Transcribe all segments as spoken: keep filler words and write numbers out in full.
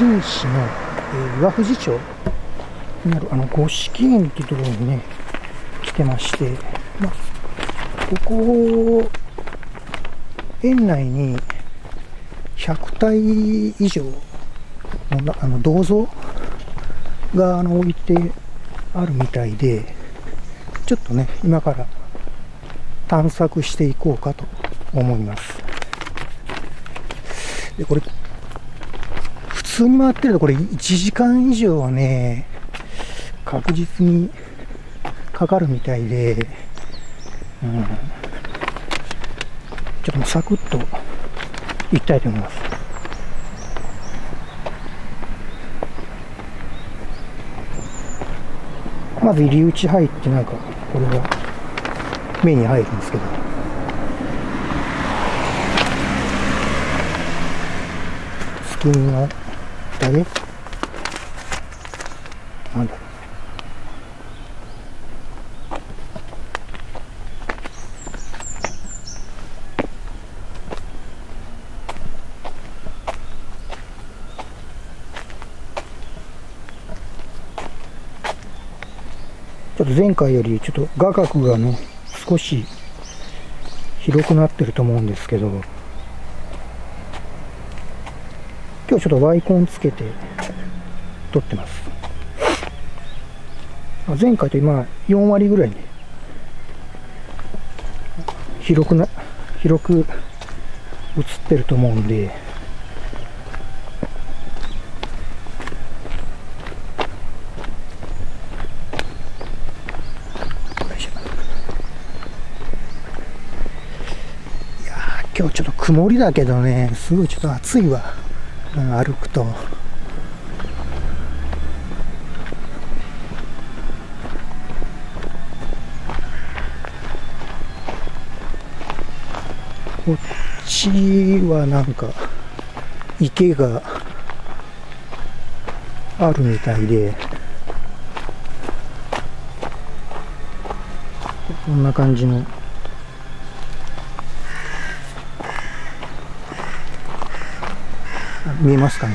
新市の、えー、岩藤町にあるあの五色園っていうところにね来てまして、まあ、ここ園内にひゃくたい以上の、あの銅像があの置いてあるみたいで、ちょっとね今から探索していこうかと思います。でこれ普通に回ってるとこれいちじかん以上はね確実にかかるみたいで、うん、ちょっともうサクッと行きたいと思います。まず入り口入ってなんかこれが目に入るんですけど、スキンが誰？なんだろう。ちょっと前回よりちょっと画角がね少し広くなってると思うんですけど、今日ちょっとワイコンつけて撮ってます。前回と今よんわりぐらいね広くな広く映ってると思うんで、今日ちょっと曇りだけどね、すごいちょっと暑いわ、うん、歩くと。こっちはなんか池があるみたいで、こんな感じの。見えますかね。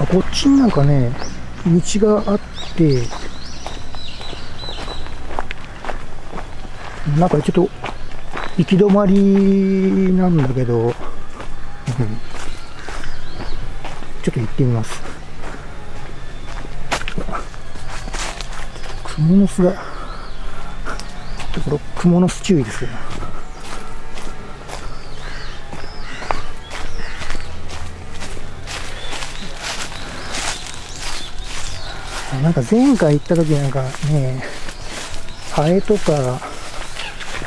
あ、こっちになんかね道があって、なんかちょっと行き止まりなんだけど、うん、ちょっと行ってみます。クモの巣が、ところクモの巣注意ですよ。なんか前回行った時なんかね、ハエとか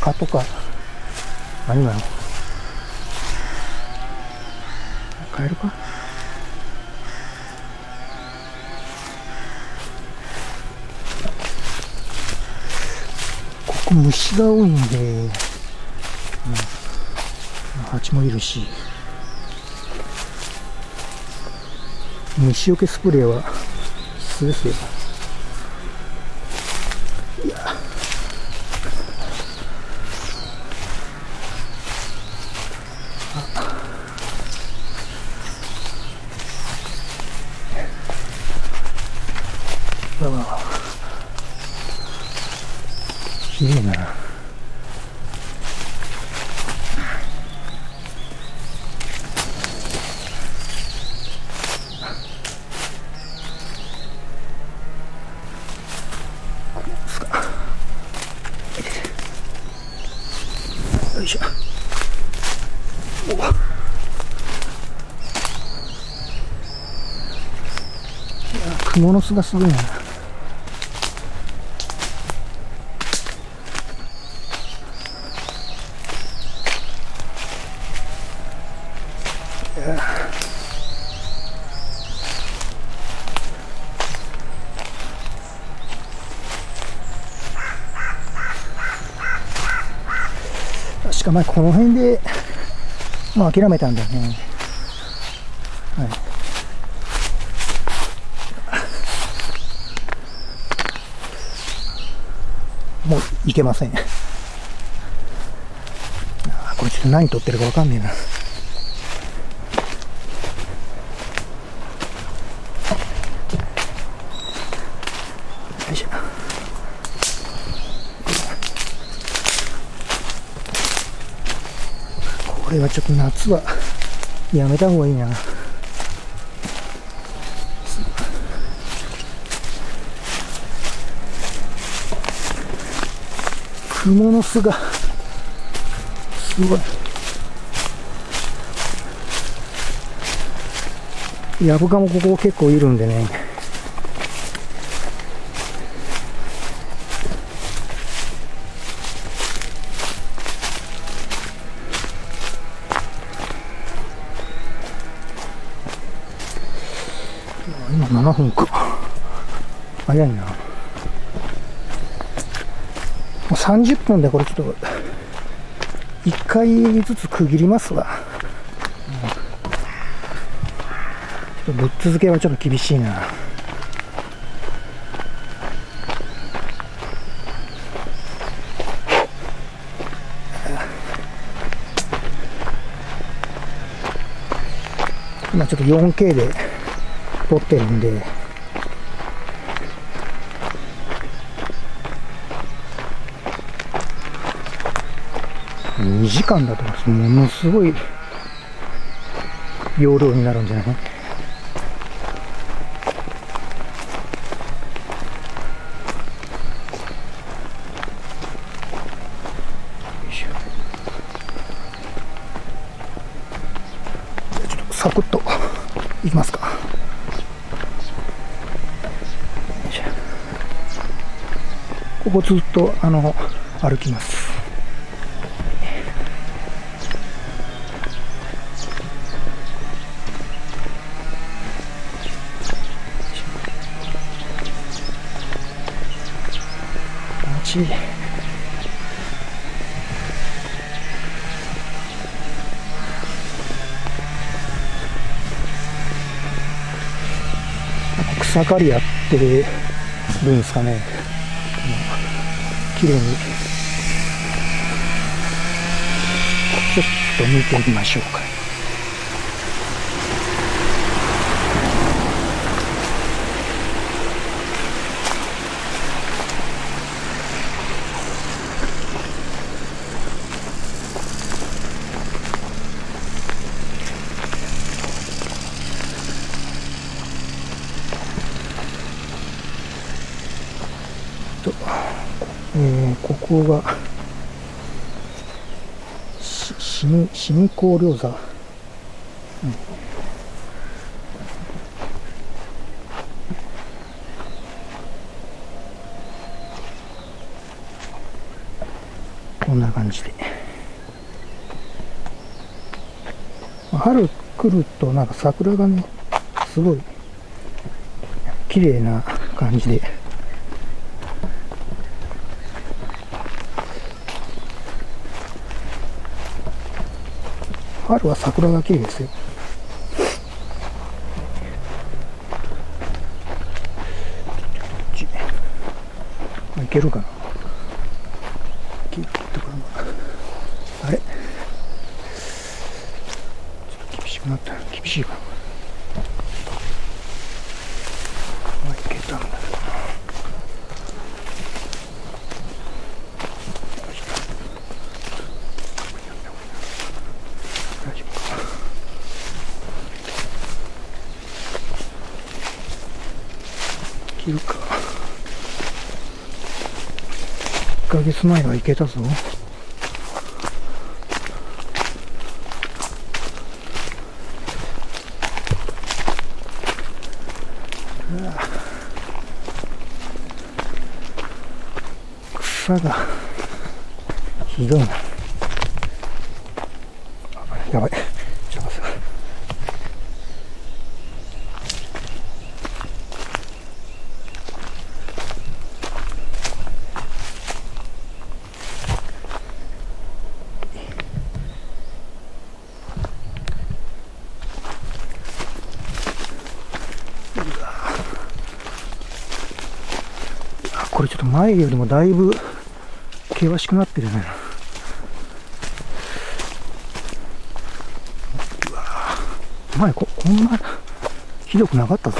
蚊とか、何なの？カエルか？ここ虫が多いんで、うん、蜂もいるし、虫除けスプレーはですよ。いやあ、まあきれいな。クモの巣がすごいな。確か前この辺で、まあ、諦めたんだよね。はい、もういけません。あ、これちょっと何取ってるかわかんねえな。これはちょっと夏はやめた方がいいな。クモの巣がすごい。ヤブカもここ結構いるんでね、ななふんか。早いな。もうさんじゅっぷんでこれちょっといっかいずつ区切りますわ。うん、ぶっ続けはちょっと厳しいな。今ちょっと よんケー で撮ってるんで、にじかんだと思います。ものすごい容量になるんじゃないかな。ちょっとサクッといきますか。ここずっとあの歩きます。気持ちいい。草刈りやってるんですかね。綺麗にちょっと見てみましょうか。ここがしみ信仰霊座、うん、こんな感じで春来るとなんか桜がねすごい綺麗な感じで。春は桜が綺麗ですよ。いけるかな。あれ、ちょっと厳しくなった。厳しいかな。まあ、いけたんだけどな。いっかげつまえは行けたぞ。草がひどいな。やばい。ちょっと待って。これちょっと前よりもだいぶ険しくなってるね。うわぁ、前 こ, こんなひどくなかったぞ。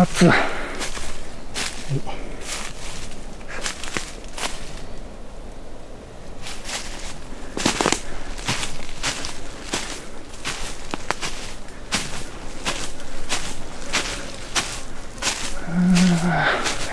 熱い。う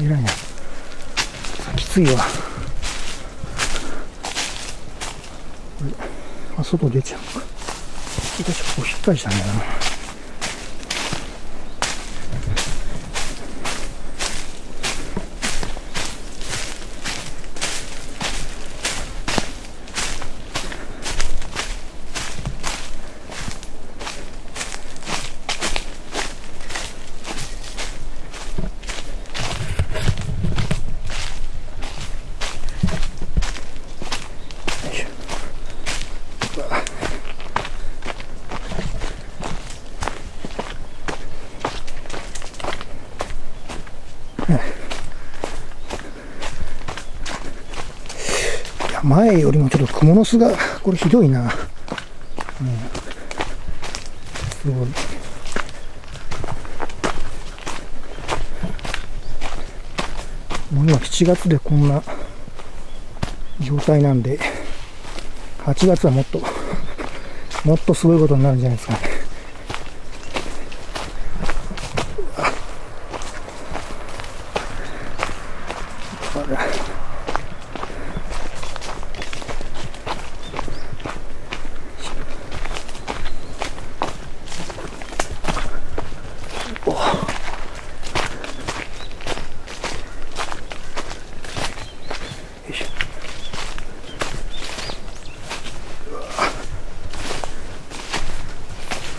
ん、偉いな。きついわ。あ、外出ちゃう。引っかいちゃうんだな。前よりもちょっとクモの巣がこれひどいな、うん、すごい。もう今しちがつでこんな状態なんで、はちがつはもっともっとすごいことになるんじゃないですかね。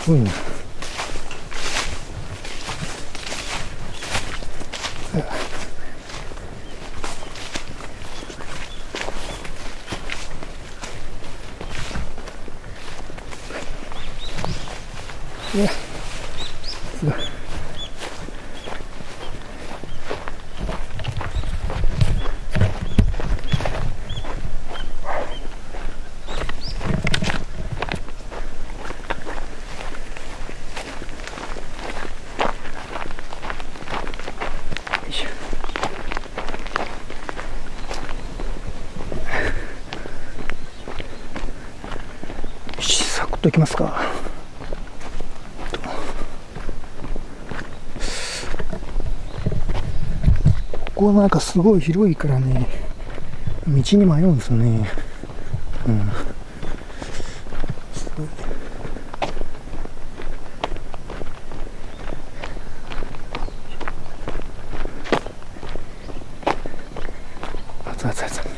うん、いや、すごい。といきますか。ここはなんかすごい広いからね、道に迷うんですよね。うん。熱い熱い熱い。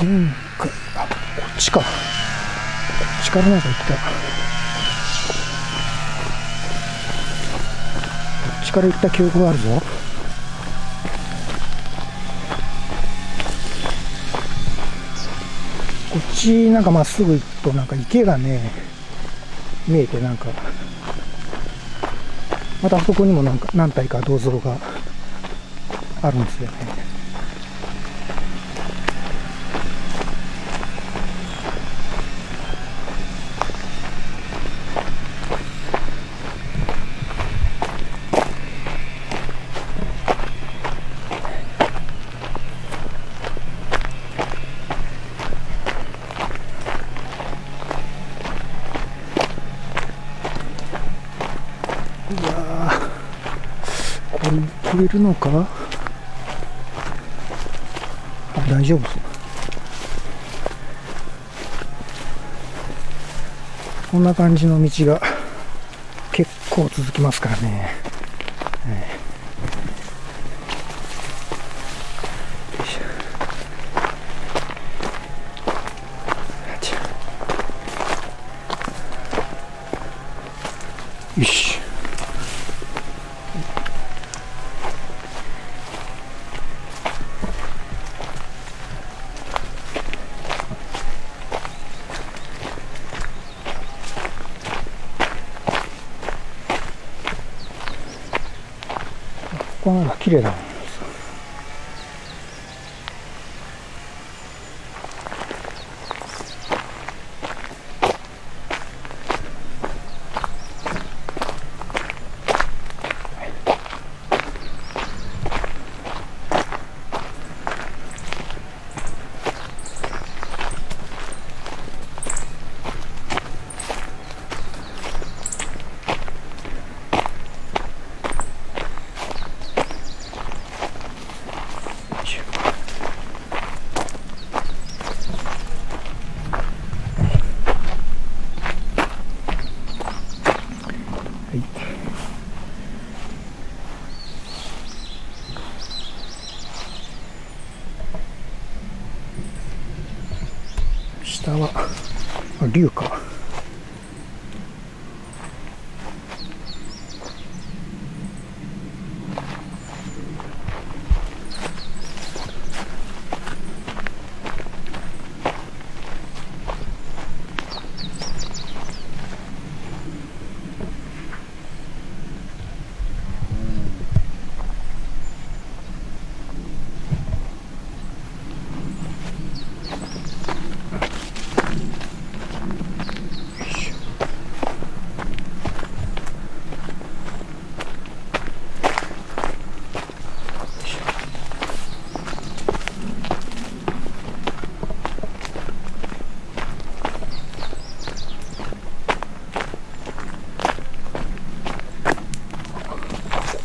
前回、あ、こっちか。こっちからなんか行った。こっちから行った記憶があるぞ。こっちなんかまっすぐ行くとなんか池がね見えて、なんかまたあそこにもなんか何体か銅像があるんですよね。れるのか？あ、大丈夫そう。こんな感じの道が結構続きますからね。えーよし、ここはなんか綺麗だね。下は竜か。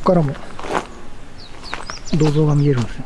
ここからも銅像が見えるんですよ。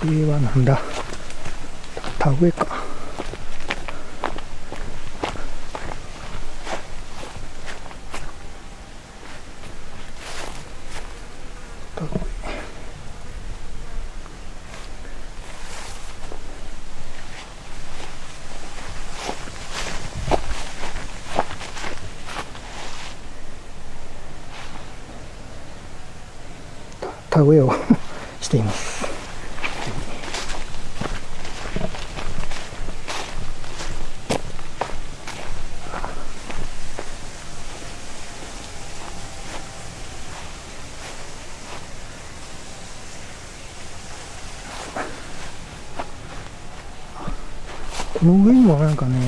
これはなんだ、田植えか。田植え。田植えをしています。この上にもなんかね、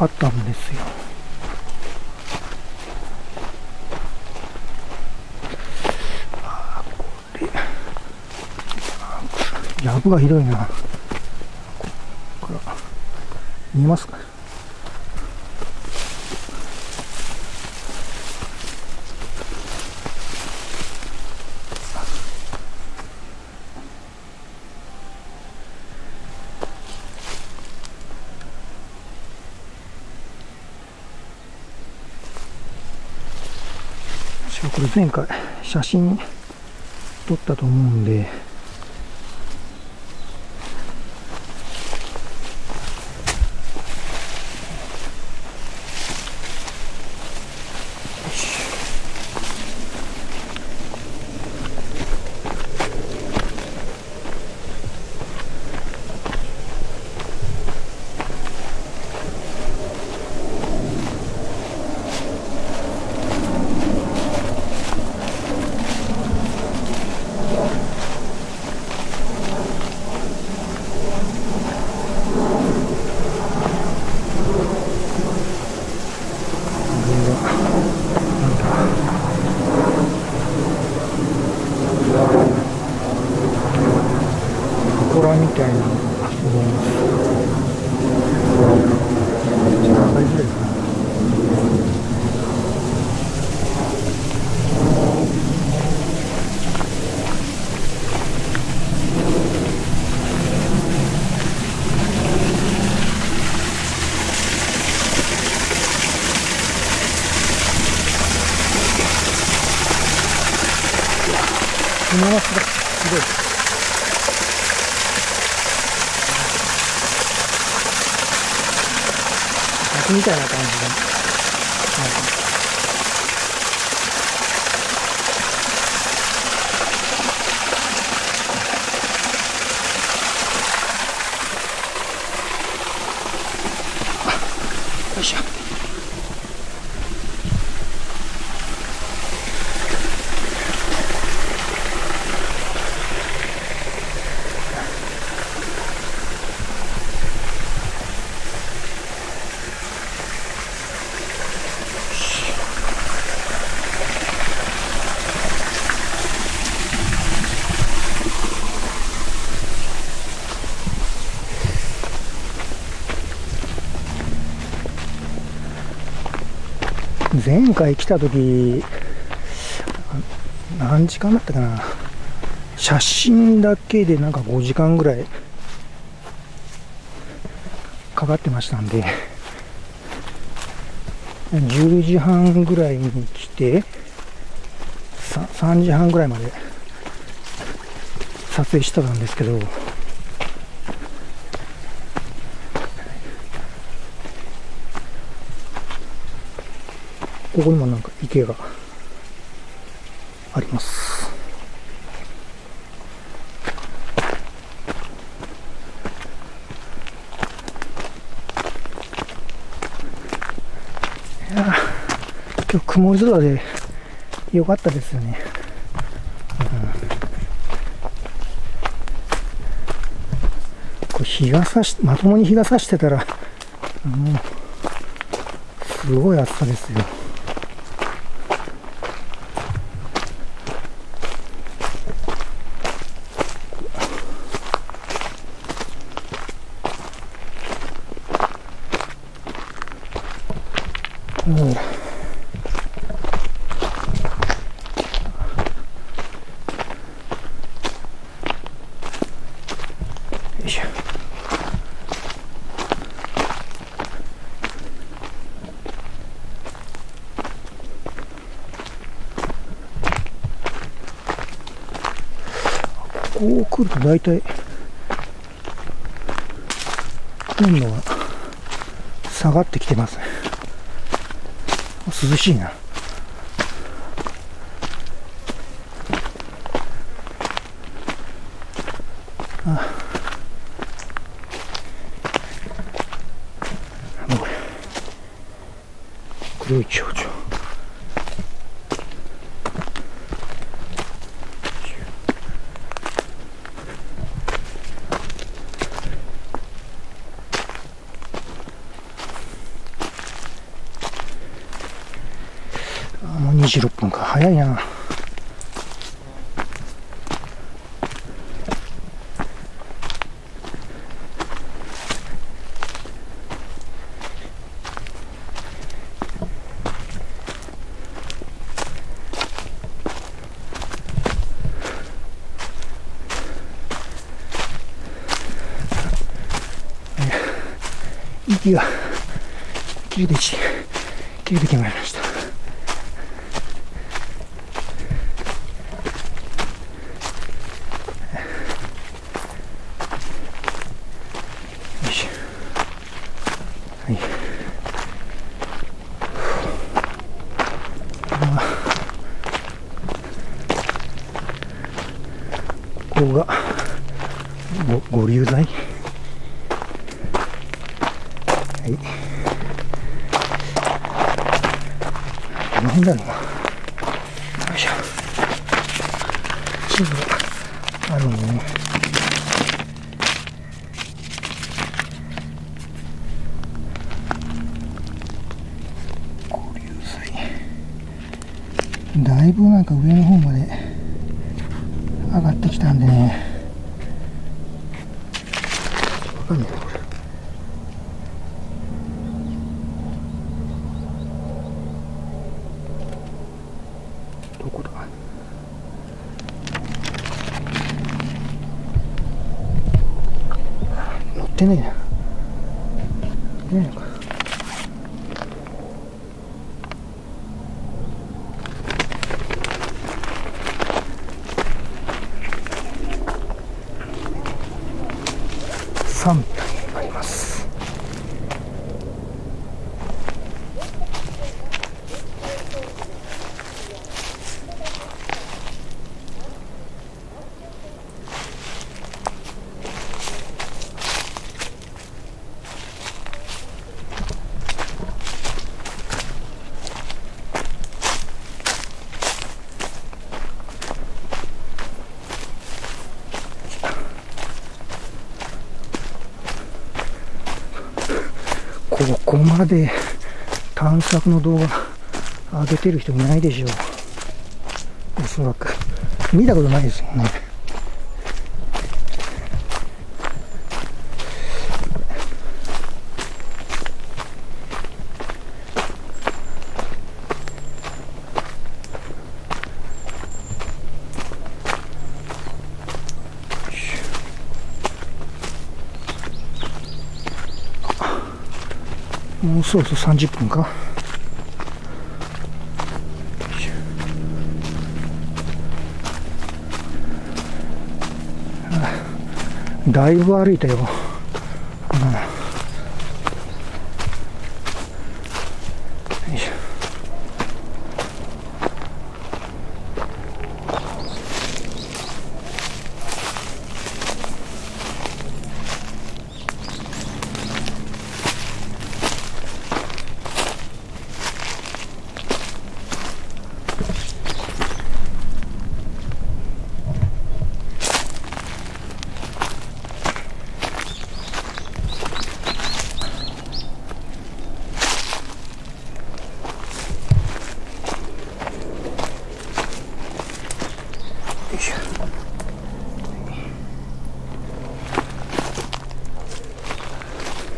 あったんですよ。あー、これ藪がひどいな。ここから見えますか？一応これ前回写真撮ったと思うんで、みたいな感じで、はい、よいしょ。前回来た時何時間だったかな、写真だけでなんかごじかんぐらいかかってましたんで、じゅうじはんぐらいに来て さんじはんぐらいまで撮影してたんですけど、ここにもなんか池があります。いやー、今日曇り空で良かったですよね。うん、これ日が差し、まともに日が差してたら、もうすごい暑さですよ。こう来ると大体温度が下がってきてますね。涼しいな。ああ、もう黒い蝶々。にじゅうろっぷんか、早いな。息が切れてきまいりました。ここがご流剤、はい、この辺だろうな。よいしょ、地図があるね。ご流剤だいぶなんか上の方まで上がってきたんでね、わかんないなこれ。どこだ、乗ってないな、乗ってないのか。さん体あります。ここまで探索の動画上げてる人いないでしょう。おそらく見たことないですもんね。もうそろそろさんじゅっぷんか。だいぶ歩いたよ。うん、よいしょ。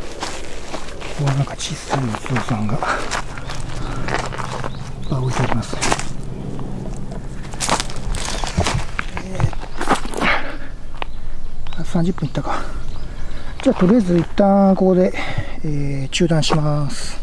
ここはなんか小さいお父さんが場を置いてあります。えー、さんじゅっぷんいったか。じゃあとりあえず一旦ここで、えー、中断します。